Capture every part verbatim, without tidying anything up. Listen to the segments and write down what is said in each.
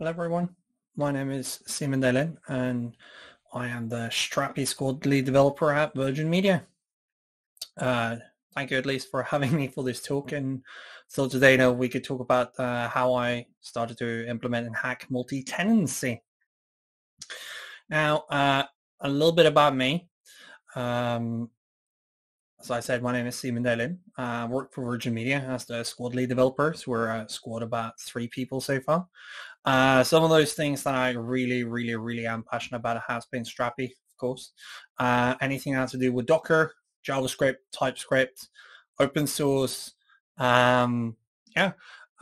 Hello everyone, my name is Simen Daehlin and I am the Strapi squad lead developer at Virgin Media. Uh, thank you at least for having me for this talk, and so today you know, we could talk about uh, how I started to implement and hack multi-tenancy. Now uh, a little bit about me. Um, As I said, my name is Simen Daehlin. I work for Virgin Media as the squad lead developer. So we're a squad of about three people so far. Uh, some of those things that I really, really, really am passionate about has been Strapi, of course. Uh, anything that has to do with Docker, JavaScript, TypeScript, open source. Um, yeah.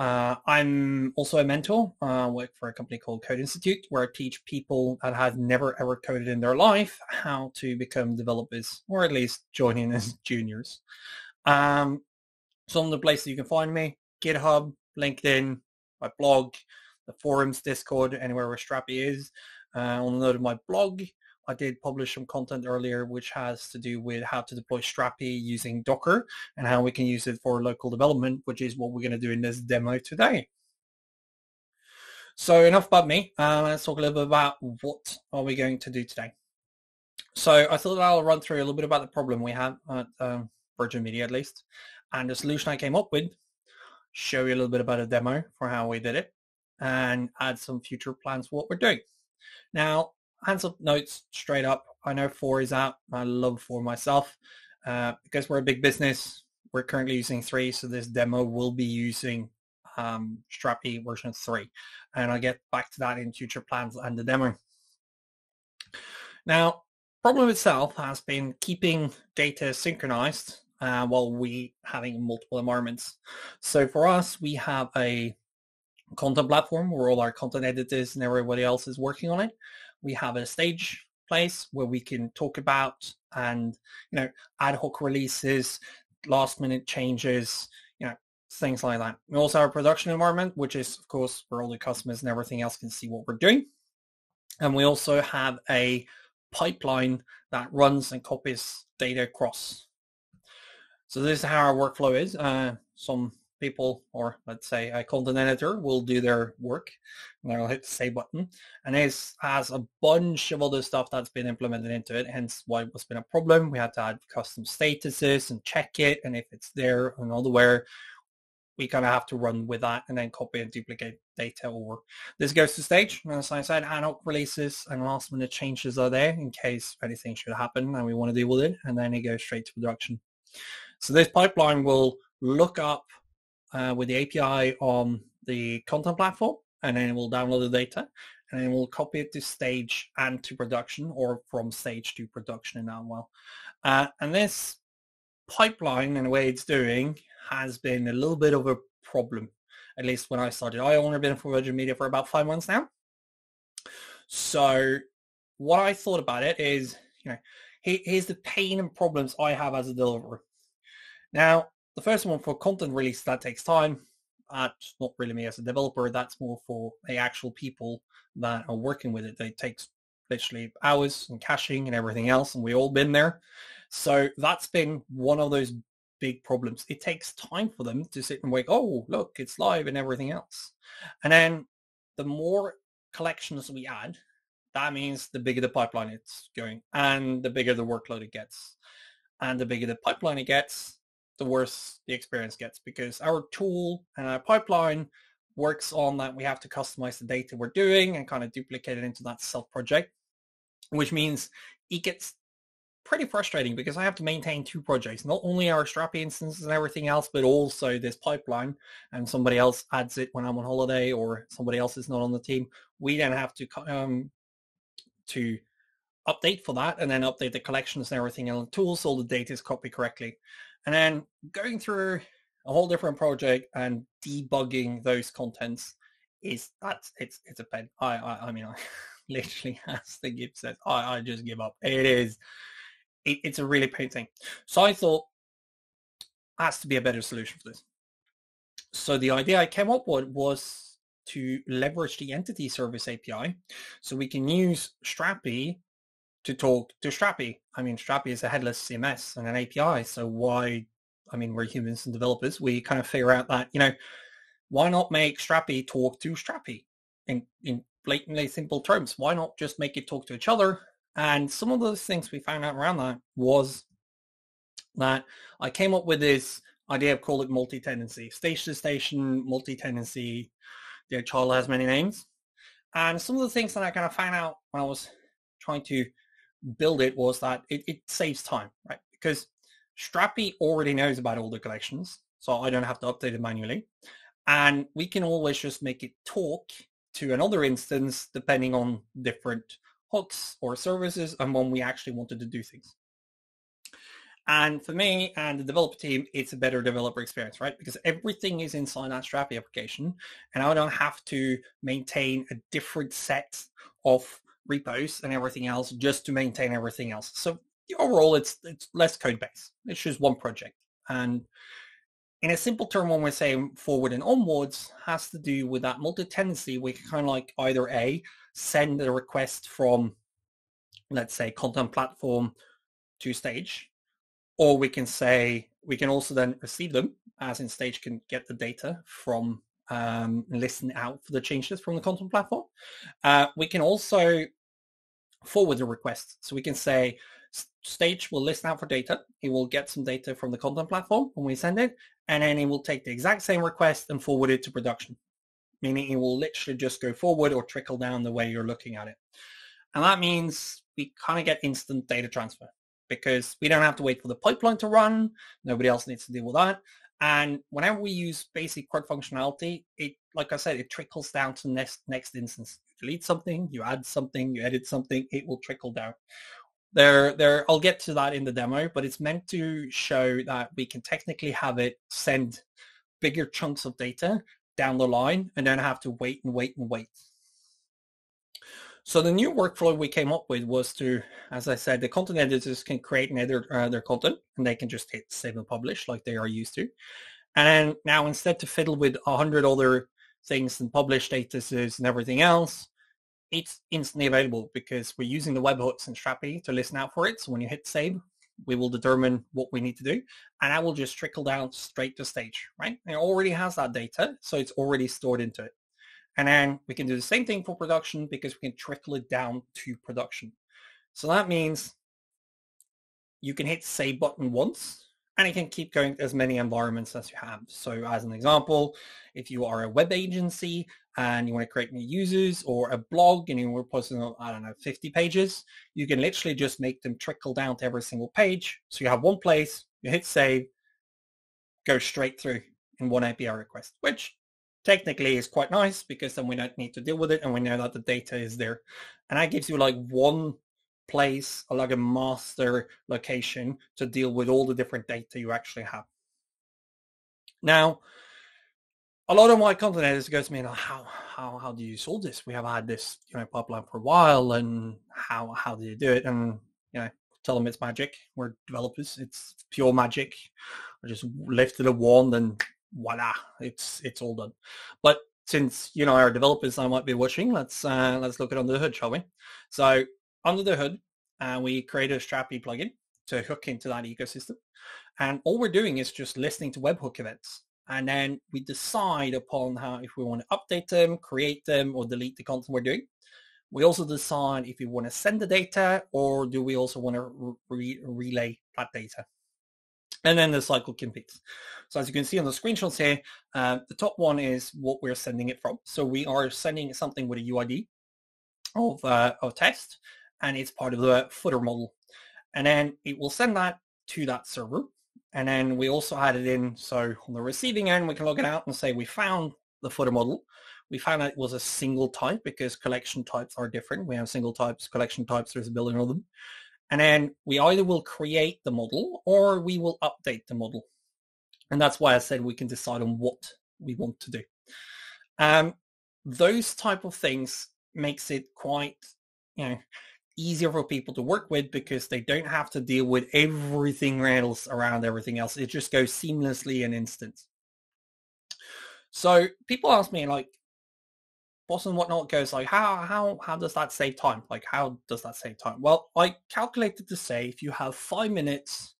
Uh, I'm also a mentor. I uh, work for a company called Code Institute, where I teach people that have never ever coded in their life how to become developers, or at least join in as juniors. Um, some of the places you can find me: GitHub, LinkedIn, my blog, the forums, Discord, anywhere where Strapi is. Uh, on the note of my blog, I did publish some content earlier which has to do with how to deploy Strapi using Docker and how we can use it for local development, which is what we're going to do in this demo today. So enough about me. Uh, let's talk a little bit about what are we going to do today. So I thought I'll run through a little bit about the problem we have at um, Virgin Media at least, and the solution I came up with, show you a little bit about a demo for how we did it, and add some future plans for what we're doing. Now, hands up notes straight up. I know four is out. I love four myself. Uh, because we're a big business, we're currently using three. So this demo will be using um, Strapi version three. And I'll get back to that in future plans and the demo. Now, problem itself has been keeping data synchronized uh, while we having multiple environments. So for us, we have a content platform where all our content editors and everybody else is working on it. We have a stage place where we can talk about and, you know, ad hoc releases, last minute changes, you know, things like that. We also have a production environment, which is, of course, where all the customers and everything else can see what we're doing. And we also have a pipeline that runs and copies data across. So this is how our workflow is. Uh, some people, or let's say a content editor, will do their work, and they'll hit the save button, and it has a bunch of other stuff that's been implemented into it, hence why it was been a problem. We had to add custom statuses and check it, and if it's there and all the where, we kind of have to run with that and then copy and duplicate data. Or this goes to stage, and as I said, ad hoc releases and last minute changes are there in case anything should happen and we want to deal with it, and then it goes straight to production. So this pipeline will look up Uh, with the A P I on the content platform, and then it will download the data, and then we'll copy it to stage and to production, or from stage to production in that one. Uh, and this pipeline and the way it's doing has been a little bit of a problem, at least when I started. I've only been for Virgin Media for about five months now. So what I thought about it is, you know, here, here's the pain and problems I have as a developer. Now, the first one, for content release, that takes time. That's not really me as a developer. That's more for the actual people that are working with it. It takes literally hours and caching and everything else, and we've all been there. So that's been one of those big problems. It takes time for them to sit and wait, oh, look, it's live and everything else. And then the more collections we add, that means the bigger the pipeline it's going, and the bigger the workload it gets. And the bigger the pipeline it gets, the worse the experience gets, because our tool and our pipeline works on that we have to customize the data we're doing and kind of duplicate it into that self-project, which means it gets pretty frustrating because I have to maintain two projects, not only our Strapi instances and everything else, but also this pipeline, and somebody else adds it when I'm on holiday or somebody else is not on the team. We then have to um, to update for that and then update the collections and everything on the tools so the data is copied correctly. And then going through a whole different project and debugging those contents is that's it's it's a pain. I I, I mean I literally, as the Gib says, I, I just give up. It is it, it's a really pain thing. So I thought has to be a better solution for this. So the idea I came up with was to leverage the Entity Service A P I, so we can use Strapi to talk to Strapi. I mean, Strapi is a headless C M S and an A P I, so why, I mean, we're humans and developers, we kind of figure out that, you know, why not make Strapi talk to Strapi? in, in blatantly simple terms. Why not just make it talk to each other? And some of those things we found out around that was that I came up with this idea of call it multi-tenancy, station-to-station, multi-tenancy, their child has many names. And some of the things that I kind of found out when I was trying to build it was that it, it saves time, right? Because Strapi already knows about all the collections, so I don't have to update it manually. And we can always just make it talk to another instance depending on different hooks or services and when we actually wanted to do things. And for me and the developer team, it's a better developer experience, right? Because everything is inside that Strapi application, and I don't have to maintain a different set of repos and everything else just to maintain everything else. So overall, it's it's less code base. It's just one project. And in a simple term, when we're saying forward and onwards, has to do with that multi-tenancy. We can kind of like either A, send a request from, let's say, content platform to stage, or we can say, we can also then receive them, as in stage can get the data from, um, listen out for the changes from the content platform. Uh, we can also forward the request. So we can say, stage will listen out for data. It will get some data from the content platform when we send it, and then it will take the exact same request and forward it to production, meaning it will literally just go forward or trickle down the way you're looking at it. And that means we kind of get instant data transfer, because we don't have to wait for the pipeline to run. Nobody else needs to deal with that. And whenever we use basic CRUD functionality, it, like I said, it trickles down to the next, next instance. You delete something, you add something, you edit something, it will trickle down. There, there. I'll get to that in the demo, but it's meant to show that we can technically have it send bigger chunks of data down the line and don't have to wait and wait and wait. So the new workflow we came up with was to, as I said, the content editors can create and edit uh, their content, and they can just hit save and publish like they are used to. And now instead to fiddle with a hundred other things and publish statuses and everything else, it's instantly available because we're using the webhooks in Strapi to listen out for it. So when you hit save, we will determine what we need to do, and that will just trickle down straight to stage, right? And it already has that data, so it's already stored into it. And then we can do the same thing for production because we can trickle it down to production. So that means you can hit save button once and it can keep going to as many environments as you have. So as an example, if you are a web agency and you want to create new users, or a blog and you were posting, I don't know, fifty pages, you can literally just make them trickle down to every single page. So you have one place, you hit save, go straight through in one A P I request, which technically is quite nice because then we don't need to deal with it and we know that the data is there. And that gives you like one place, like a master location to deal with all the different data you actually have. Now, a lot of my content editors go to me and how how how do you solve this? We have had this, you know, pipeline for a while, and how how do you do it? And you know, tell them it's magic. We're developers, it's pure magic. I just lifted a wand and voila, it's it's all done. But since you know our developers I might be watching, let's uh let's look at under the hood, shall we? So under the hood, uh, we created a Strapi plugin to hook into that ecosystem, and all we're doing is just listening to webhook events, and then we decide upon how if we want to update them, create them, or delete the content we're doing. We also decide if we want to send the data, or do we also want to re- relay that data. And then the cycle completes. So as you can see on the screenshots here, uh, the top one is what we're sending it from. So we are sending something with a U I D of uh, of test, and it's part of the footer model. And then it will send that to that server. And then we also add it in. So on the receiving end, we can log it out and say we found the footer model. We found that it was a single type because collection types are different. We have single types, collection types, there's a billion of them. And then we either will create the model or we will update the model. And that's why I said we can decide on what we want to do. Um, those type of things makes it quite, you know, easier for people to work with because they don't have to deal with everything else around everything else. It just goes seamlessly in instant. So people ask me like, boss and whatnot goes like, how how how does that save time? Like, how does that save time? Well, I calculated to say if you have five minutes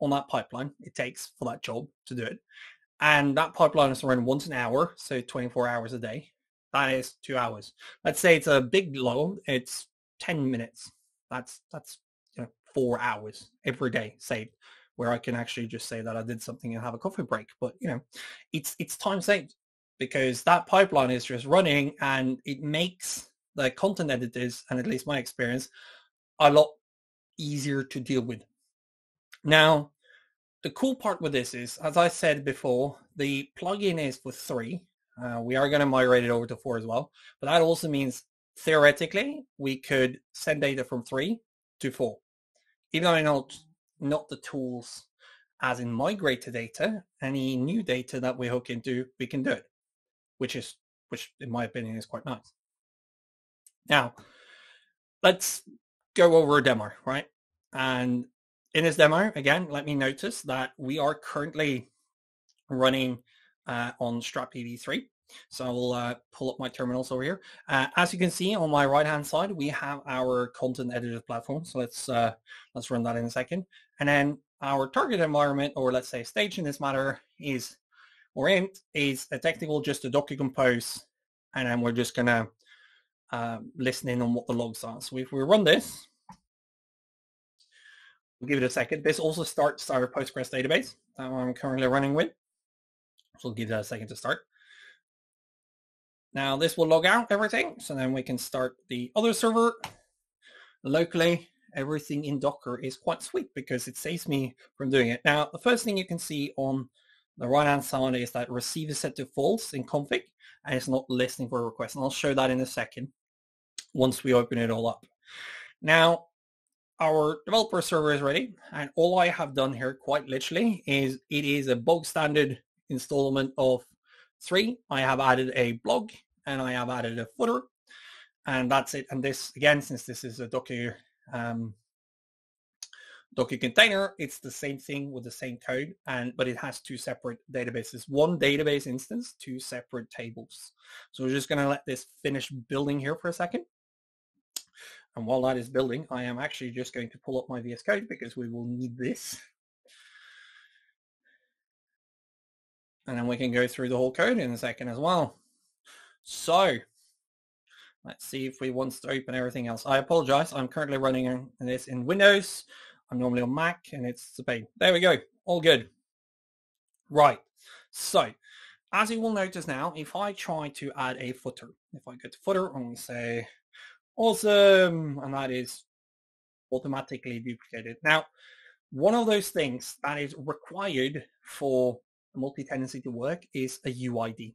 on that pipeline, it takes for that job to do it. And that pipeline is around once an hour, so twenty-four hours a day. That is two hours. Let's say it's a big loan. It's ten minutes. That's, that's you know, four hours every day saved, where I can actually just say that I did something and have a coffee break. But, you know, it's, it's time saved because that pipeline is just running, and it makes the content editors, and at least my experience, a lot easier to deal with. Now, the cool part with this is, as I said before, the plugin is for three. Uh, we are going to migrate it over to four as well. But that also means, theoretically, we could send data from three to four. Even though not, not the tools as in migrated data, any new data that we hook into, we can do it, which is, which in my opinion is quite nice. Now, let's go over a demo, right? And in this demo, again, let me notice that we are currently running uh, on Strapi v three. So I'll uh, pull up my terminals over here. Uh, as you can see on my right-hand side, we have our content editor platform. So let's uh, let's run that in a second. And then our target environment, or let's say stage in this matter, is or int is a technical, just a Docker compose, and then we're just gonna uh, listen in on what the logs are. So if we run this. We'll give it a second. This also starts our Postgres database that I'm currently running with. So we'll give that a second to start. Now this will log out everything. So then we can start the other server locally. Everything in Docker is quite sweet because it saves me from doing it. Now, the first thing you can see on the right-hand side is that receive is set to false in config, and it's not listening for a request. And I'll show that in a second once we open it all up. Now, our developer server is ready, and all I have done here quite literally is it is a bog standard installment of three. I have added a blog and I have added a footer, and that's it. And this, again, since this is a Docker um, Docker container, it's the same thing with the same code, and but it has two separate databases, one database instance, two separate tables. So we're just going to let this finish building here for a second. And while that is building, I am actually just going to pull up my V S Code because we will need this. And then we can go through the whole code in a second as well. So let's see if we want to open everything else. I apologize. I'm currently running this in Windows. I'm normally on Mac, and it's a pain. There we go. All good. Right. So as you will notice now, if I try to add a footer, if I go to footer and we say, awesome, and that is automatically duplicated. Now, one of those things that is required for multi-tenancy to work is a U I D.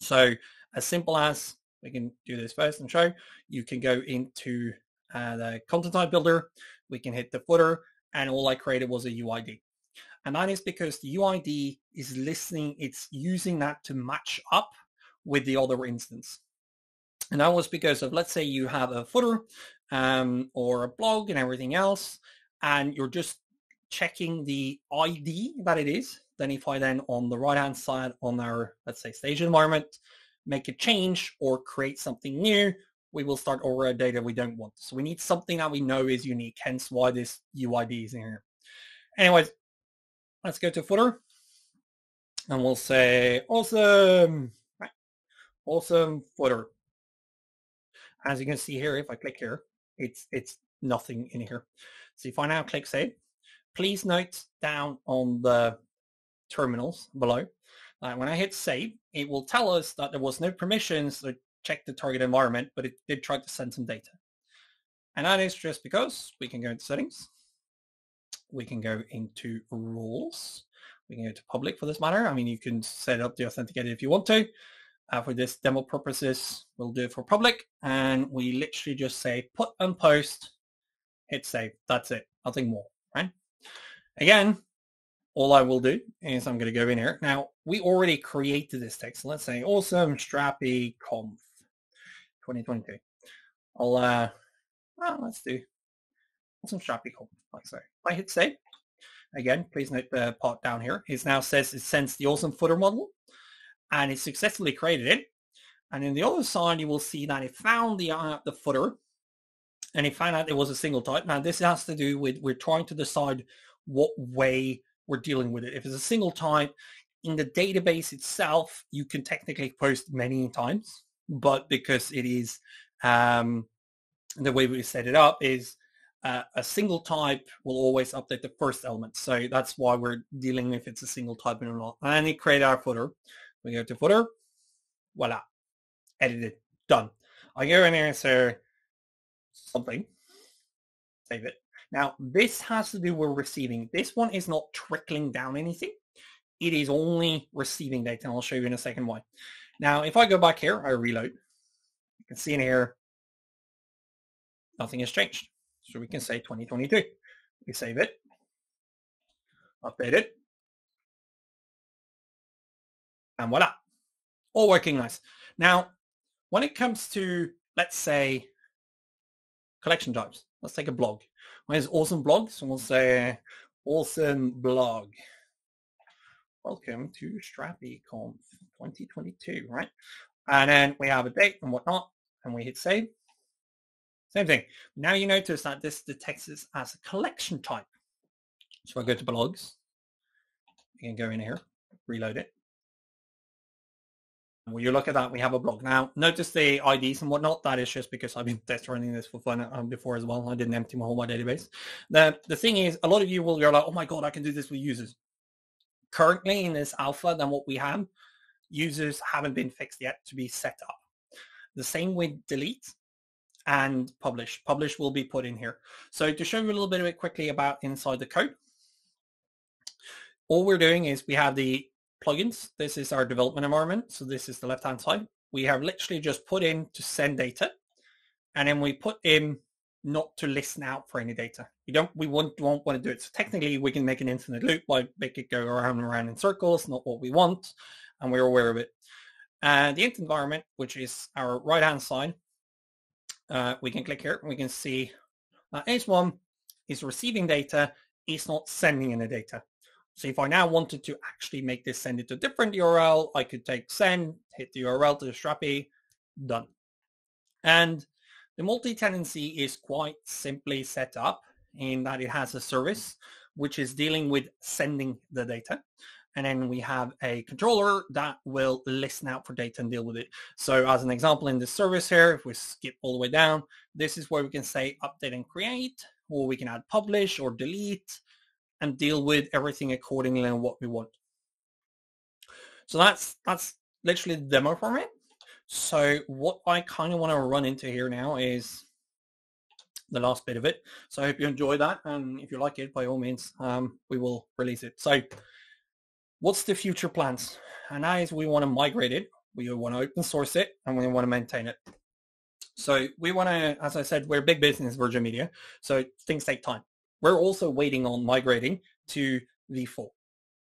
So as simple as, we can do this first and show, you can go into uh, the content type builder, we can hit the footer, and all I created was a U I D. And that is because the U I D is listening, it's using that to match up with the other instance. And that was because of, let's say you have a footer um, or a blog and everything else, and you're just checking the I D that it is. Then if I then on the right-hand side on our, let's say, stage environment, make a change or create something new, we will start over a data we don't want. So we need something that we know is unique, hence why this U I D is in here. Anyways, let's go to footer, and we'll say, awesome, right? Awesome footer. As you can see here, if I click here, it's it's nothing in here. So if I now click save, please note down on the terminals below that when I hit save, it will tell us that there was no permissions to check the target environment, but it did try to send some data. And that is just because we can go into settings, we can go into rules, we can go to public for this matter. I mean, you can set up the authenticator if you want to. Uh, for this demo purposes, we'll do it for public, and we literally just say put and post, hit save. That's it. Nothing more, right? Again, all I will do is I'm going to go in here. Now, we already created this text. Let's say awesome Strapi conf twenty twenty-two. I'll, uh, well, let's do awesome Strapi conf, like so. I hit save. Again, please note the part down here. It now says it sends the awesome footer model, and it successfully created it. And in the other side, you will see that it found the uh, the footer, and it found out it was a single type. Now, this has to do with we're trying to decide what way we're dealing with it. If it's a single type, in the database itself, you can technically post many times. but because it is um, the way we set it up is uh, a single type will always update the first element. So that's why we're dealing with it's a single type and not. And we create our footer. We go to footer, voila, edited, done. I go in here and say something, save it. Now, this has to do with receiving. This one is not trickling down anything. It is only receiving data, and I'll show you in a second why. Now, if I go back here, I reload. You can see in here, nothing has changed. So we can say twenty twenty-two. We save it, update it, and voila, all working nice. Now, when it comes to, let's say, collection types, let's take a blog. Where's awesome blog? So we'll say awesome blog. Welcome to StrapiConf twenty twenty-two, right? And then we have a date and whatnot, and we hit save. Same thing. Now you notice that this detects this as a collection type. So I go to blogs. You can go in here, reload it. When you look at that, we have a blog. Now, notice the I Ds and whatnot. That is just because I've been test running this for fun before as well. I didn't empty my whole my database. The, the thing is, a lot of you will go like, oh my God, I can do this with users. Currently in this alpha, than what we have, users haven't been fixed yet to be set up. The same with delete and publish. Publish will be put in here. So to show you a little bit of it quickly about inside the code, all we're doing is we have the plugins. This is our development environment. So this is the left-hand side. We have literally just put in to send data, and then we put in not to listen out for any data. We don't, we won't, won't want to do it. So technically we can make an infinite loop by make it go around and around in circles, not what we want. And we're aware of it. And uh, the int environment, which is our right-hand side, uh, we can click here and we can see that H one is receiving data, it's not sending in the data. So if I now wanted to actually make this send it to a different U R L, I could take send, hit the U R L to the Strapi, done. And the multi-tenancy is quite simply set up in that it has a service which is dealing with sending the data. And then we have a controller that will listen out for data and deal with it. So as an example in this service here, if we skip all the way down, this is where we can say update and create, or we can add publish or delete and deal with everything accordingly and what we want. So that's that's literally the demo from it. So what I kind of want to run into here now is the last bit of it. So I hope you enjoy that. And if you like it, by all means, um, we will release it. So what's the future plans? And that is we want to migrate it. We want to open source it, and we want to maintain it. So we want to, as I said, we're a big business, Virgin Media. So things take time. We're also waiting on migrating to v four.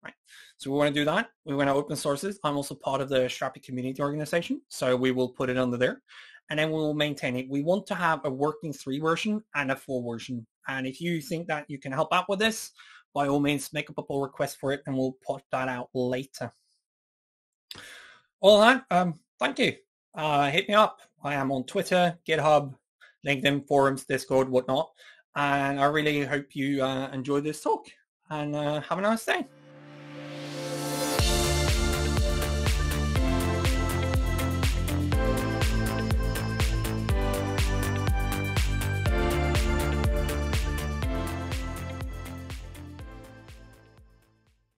Right. So we want to do that. We want to open sources. I'm also part of the Strapi community organization. So we will put it under there, and then we will maintain it. We want to have a working three version and a four version. And if you think that you can help out with this, by all means, make up a pull request for it, and we'll put that out later. All that, um, thank you. Uh, hit me up. I am on Twitter, GitHub, LinkedIn, forums, Discord, whatnot. And I really hope you uh, enjoyed this talk, and uh, have a nice day.